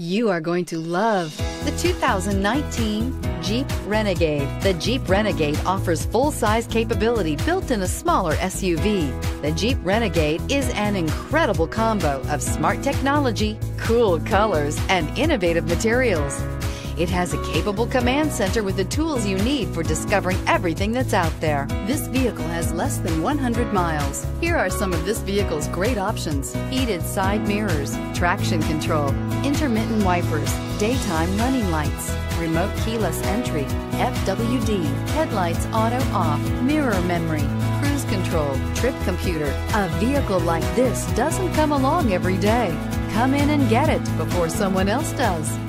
You are going to love the 2019 Jeep Renegade. The Jeep Renegade offers full-size capability built in a smaller SUV. The Jeep Renegade is an incredible combo of smart technology, cool colors, and innovative materials. It has a capable command center with the tools you need for discovering everything that's out there. This vehicle has less than 100 miles. Here are some of this vehicle's great options: heated side mirrors, traction control, intermittent wipers, daytime running lights, remote keyless entry, FWD, headlights auto off, mirror memory, cruise control, trip computer. A vehicle like this doesn't come along every day. Come in and get it before someone else does.